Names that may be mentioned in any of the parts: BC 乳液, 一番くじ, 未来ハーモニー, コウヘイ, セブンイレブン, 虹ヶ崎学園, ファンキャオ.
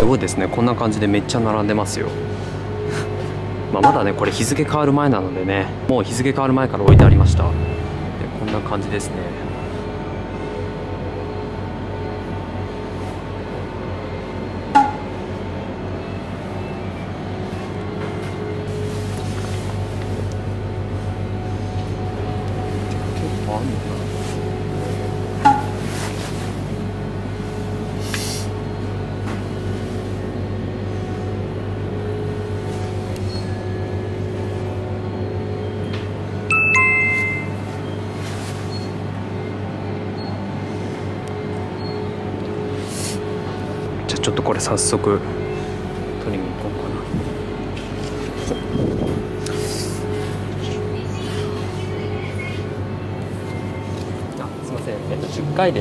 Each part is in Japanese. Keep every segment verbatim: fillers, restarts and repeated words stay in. すごいですね。こんな感じでめっちゃ並んでますよ。まあまだね、これ日付変わる前なのでね、もう日付変わる前から置いてありました。で、こんな感じですね。結構あるのかな。ちょっとこれ早速取りに行こうかな。あ、すいません。えっとじゅっかいで。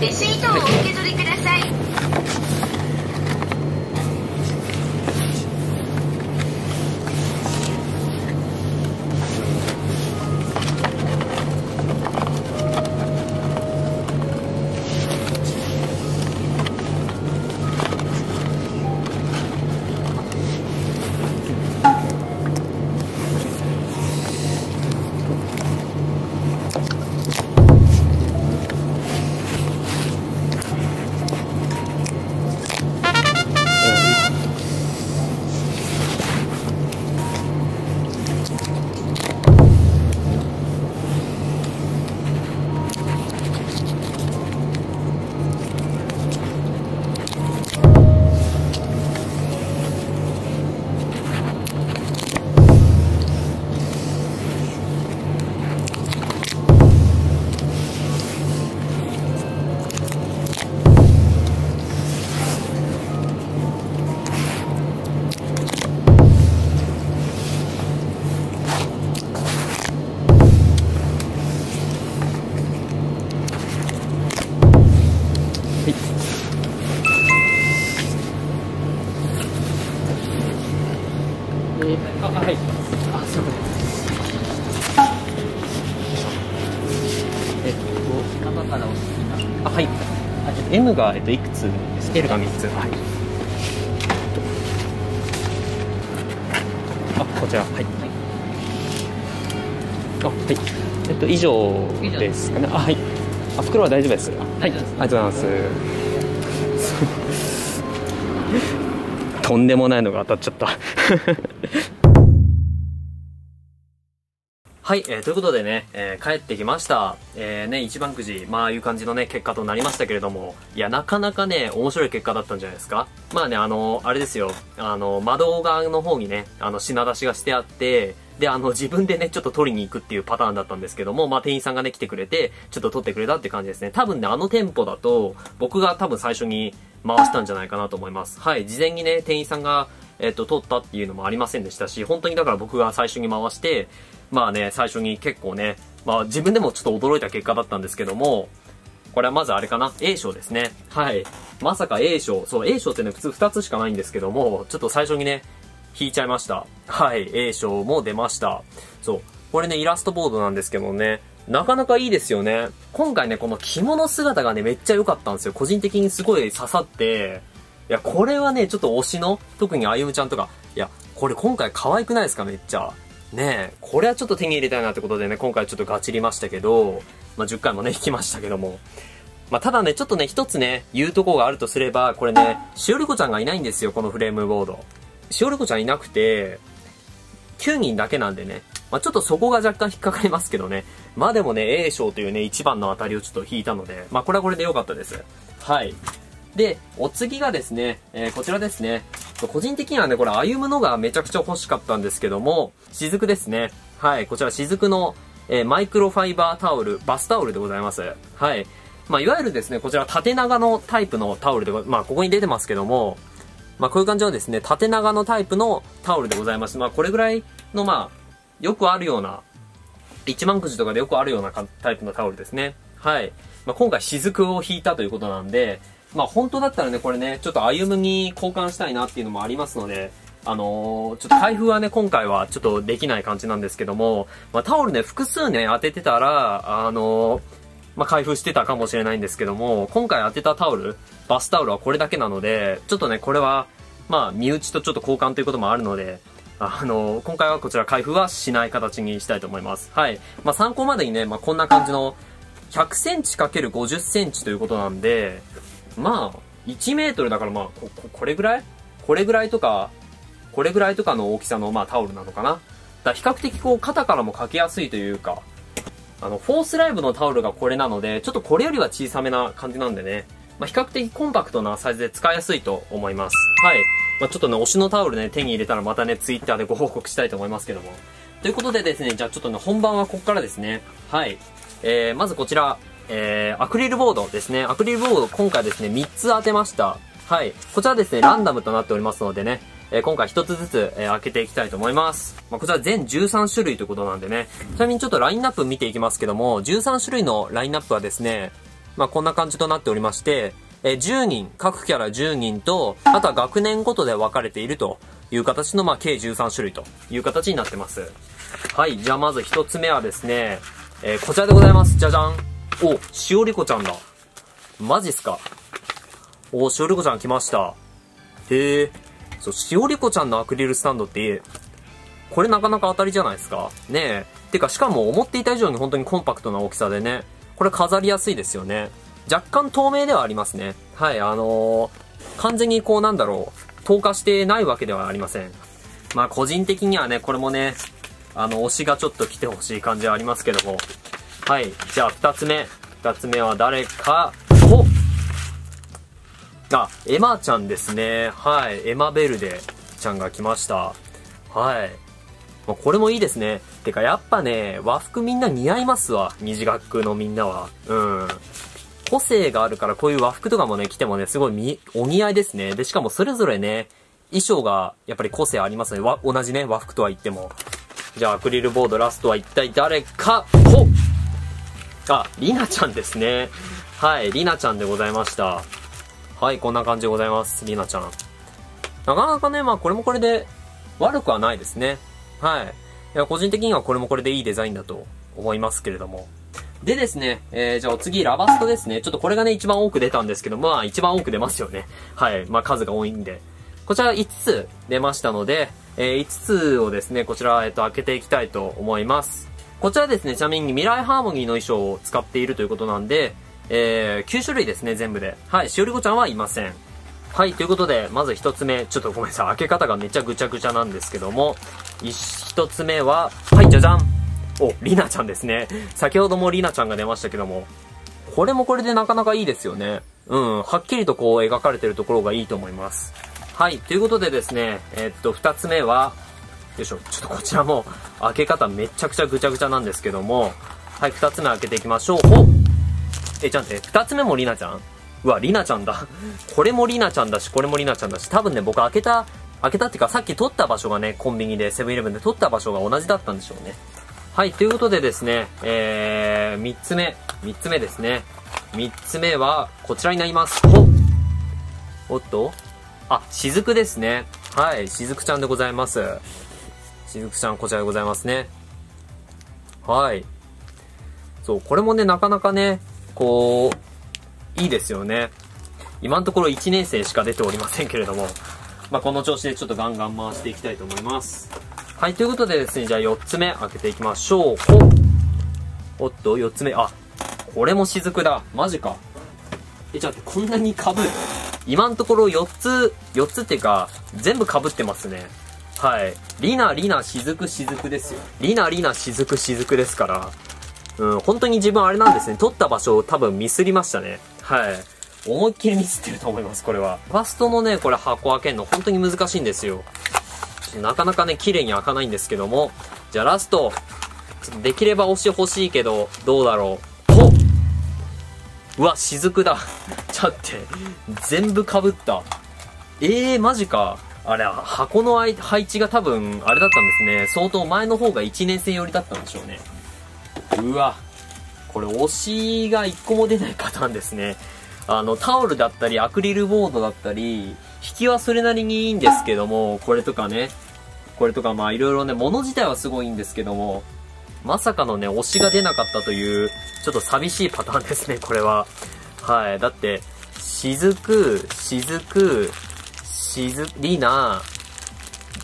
レシートをお受け取りください。M がえっといくつですか？L がみっつ。はい。あ、こちら。はい。あ、はい。えっと以上ですかね。あ、はい。あ、袋は大丈夫です。はい。ありがとうございます。とんでもないのが当たっちゃった。はい、えー、ということでね、えー、帰ってきました。えー、ね、一番くじ、まあいう感じのね、結果となりましたけれども、いや、なかなかね、面白い結果だったんじゃないですか。まあね、あの、あれですよ、あの、窓側の方にね、あの、品出しがしてあって、で、あの、自分でね、ちょっと取りに行くっていうパターンだったんですけども、まあ、店員さんがね、来てくれて、ちょっと取ってくれたって感じですね。多分ね、あの店舗だと、僕が多分最初に回したんじゃないかなと思います。はい、事前にね、店員さんが、えっと、取ったっていうのもありませんでしたし、本当にだから僕が最初に回して、まあね、最初に結構ね、まあ自分でもちょっと驚いた結果だったんですけども、これはまずあれかな、A 賞ですね。はい。まさか A 賞、そう、A 賞ってね、普通ふたつしかないんですけども、ちょっと最初にね、引いちゃいました。はい。A 賞も出ました。そう。これね、イラストボードなんですけどね、なかなかいいですよね。今回ね、この着物姿がね、めっちゃ良かったんですよ。個人的にすごい刺さって、いや、これはね、ちょっと推しの、特にあゆむちゃんとか、いや、これ今回可愛くないですか、めっちゃ。ねえ、これはちょっと手に入れたいなってことでね、今回ちょっとガチりましたけど、まあ、じゅっかいもね、引きましたけども。まあ、ただね、ちょっとね、一つね、言うとこがあるとすれば、これね、しおりこちゃんがいないんですよ、このフレームボード。しおりこちゃんいなくて、きゅうにんだけなんでね、まあ、ちょっとそこが若干引っかかりますけどね。まあ、でもね、A 賞というね、いちばんの当たりをちょっと引いたので、まあ、これはこれで良かったです。はい。で、お次がですね、えー、こちらですね。個人的にはね、これ歩むのがめちゃくちゃ欲しかったんですけども、しずくですね。はい、こちらしずくの、えー、マイクロファイバータオル、バスタオルでございます。はい。まあ、いわゆるですね、こちら縦長のタイプのタオルでご、まあ、ここに出てますけども、まあ、こういう感じのですね、縦長のタイプのタオルでございます。まあ、これぐらいの、まあ、よくあるような、一万くじとかでよくあるようなタイプのタオルですね。はい。まあ、今回しずくを引いたということなんで、まあ本当だったらね、これね、ちょっと歩むに交換したいなっていうのもありますので、あのー、ちょっと開封はね、今回はちょっとできない感じなんですけども、まあ、タオルね、複数ね、当ててたら、あのー、まあ、開封してたかもしれないんですけども、今回当てたタオル、バスタオルはこれだけなので、ちょっとね、これは、まあ、身内とちょっと交換ということもあるので、あのー、今回はこちら開封はしない形にしたいと思います。はい。まあ、参考までにね、まあ、こんな感じの、ひゃくセンチかけるごじゅっセンチということなんで、まあ、いちメートルだからまあ、こ、これぐらいこれぐらいとか、これぐらいとかの大きさのまあタオルなのかな。だから比較的こう肩からもかけやすいというか、あの、フォースライブのタオルがこれなので、ちょっとこれよりは小さめな感じなんでね、まあ比較的コンパクトなサイズで使いやすいと思います。はい。まあちょっとね、推しのタオルね、手に入れたらまたね、ツイッターでご報告したいと思いますけども。ということでですね、じゃあちょっとね、本番はここからですね。はい。えー、まずこちら、えー、アクリルボードですね。アクリルボード今回ですね、みっつ当てました。はい。こちらですね、ランダムとなっておりますのでね、えー、今回ひとつずつ、えー、開けていきたいと思います。まあ、こちら全じゅうさんしゅるいということなんでね、ちなみにちょっとラインナップ見ていきますけども、じゅうさんしゅるいのラインナップはですね、まあ、こんな感じとなっておりまして、えー、じゅうにん、各キャラじゅうにんと、あとは学年ごとで分かれているという形の、まあ、計じゅうさんしゅるいという形になってます。はい。じゃあまずひとつめはですね、えー、こちらでございます。じゃじゃん。お、しおりこちゃんだ。マジっすか。お、しおりこちゃん来ました。へえ。そう、しおりこちゃんのアクリルスタンドって、これなかなか当たりじゃないですか。ねえ。てか、しかも思っていた以上に本当にコンパクトな大きさでね。これ飾りやすいですよね。若干透明ではありますね。はい、あのー、完全にこうなんだろう、透過してないわけではありません。まあ個人的にはね、これもね、あの、推しがちょっと来てほしい感じはありますけども。はい。じゃあ、二つ目。二つ目は誰か、おあ、エマちゃんですね。はい。エマベルデちゃんが来ました。はい。まあ、これもいいですね。てか、やっぱね、和服みんな似合いますわ。虹学区のみんなは。うん。個性があるから、こういう和服とかもね、着てもね、すごいみ、お似合いですね。で、しかもそれぞれね、衣装が、やっぱり個性ありますね。わ、同じね、和服とは言っても。じゃあ、アクリルボードラストは一体誰か、ほあ、りなちゃんですね。はい、りなちゃんでございました。はい、こんな感じでございます。りなちゃん。なかなかね、まあ、これもこれで悪くはないですね。はい。いや、個人的にはこれもこれでいいデザインだと思いますけれども。でですね、えー、じゃあお次、ラバストですね。ちょっとこれがね、一番多く出たんですけど、まあ、一番多く出ますよね。はい、まあ、数が多いんで。こちらいつつ出ましたので、えー、いつつをですね、こちら、えっと、開けていきたいと思います。こちらですね、ちなみに未来ハーモニーの衣装を使っているということなんで、えー、きゅうしゅるいですね、全部で。はい、しおりこちゃんはいません。はい、ということで、まず一つ目、ちょっとごめんなさい、開け方がめちゃぐちゃぐちゃなんですけども、一つ目は、はい、じゃじゃん。お、りなちゃんですね。先ほどもりなちゃんが出ましたけども、これもこれでなかなかいいですよね。うん、はっきりとこう描かれてるところがいいと思います。はい、ということでですね、えー、っと、二つ目は、よいしょ、ちょっとこちらも、開け方めちゃくちゃぐちゃぐちゃなんですけども、はい、二つ目開けていきましょう。おえ、ちゃんって、二つ目もりなちゃんうわ、りなちゃんだ。これもりなちゃんだし、これもりなちゃんだし、多分ね、僕開けた、開けたっていうか、さっき取った場所がね、コンビニで、セブンイレブンで取った場所が同じだったんでしょうね。はい、ということでですね、えー、三つ目、三つ目ですね。三つ目は、こちらになります。おおっとあ、しずくですね。はい、しずくちゃんでございます。しずくちゃん、こちらでございますね。はい。そう、これもね、なかなかね、こう、いいですよね。今のところいちねんせいしか出ておりませんけれども、まあ、この調子でちょっとガンガン回していきたいと思います。はい、ということでですね、じゃあよっつめ開けていきましょう。おっと、よっつめ、あ、これもしずくだ。マジか。え、ちょっとこんなに被る。今のところよっつ、よっつっていうか、全部被ってますね。はい。リナ、リナ、しずく、しずくですよ。リナ、リナ、しずく、しずくですから。うん、本当に自分あれなんですね。撮った場所を多分ミスりましたね。はい。思いっきりミスってると思います、これは。ファストのね、これ箱開けるの本当に難しいんですよ。なかなかね、綺麗に開かないんですけども。じゃあラスト。ちょっとできれば押し欲しいけど、どうだろう。ほっうわ、しずくだ。だって、全部被った。ええー、マジか。あれ、箱の配置が多分、あれだったんですね。相当前の方がいちねんせい寄りだったんでしょうね。うわ。これ、推しがいっこも出ないパターンですね。あのタオルだったりアクリルボードだったり、引きはそれなりにいいんですけども、これとかね、これとかまあいろいろね、物自体はすごいいいんですけども、まさかのね、推しが出なかったという、ちょっと寂しいパターンですね、これは。はい。だって、しずく、しずく、しず、りな、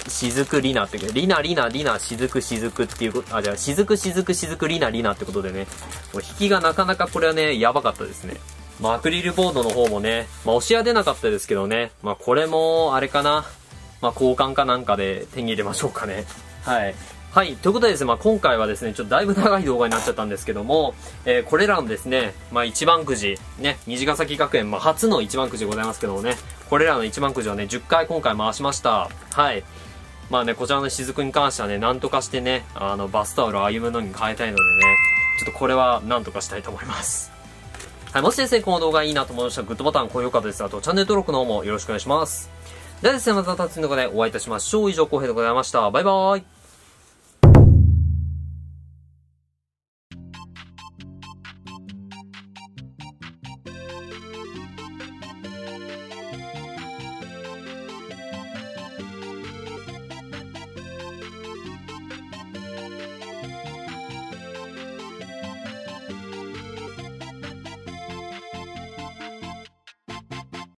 しずくりなって、りなりなりな、しずくしずくっていうこと、あ、じゃあ、しずくしずくしずくりなりなってことでね、もう引きがなかなかこれはね、やばかったですね。まあ、アクリルボードの方もね、まあ、推しは出なかったですけどね、まあ、これも、あれかな、まあ、交換かなんかで手に入れましょうかね。はい。はい、ということでですね、まあ、今回はですね、ちょっとだいぶ長い動画になっちゃったんですけども、えー、これらのですね、まあ、一番くじ、ね、虹ヶ崎学園、まあ、初の一番くじございますけどもね、これらの一番くじをね、じゅっかい今回回しました。はい。まあね、こちらのしずくに関してはね、なんとかしてね、あの、バスタオルを歩むのに変えたいのでね、ちょっとこれはなんとかしたいと思います。はい、もしですね、この動画いいなと思いましたら、グッドボタン、高評価です。あと、チャンネル登録の方もよろしくお願いします。ではですね、また次の動画でお会いいたしましょう。以上、コウヘイでございました。バイバーイ。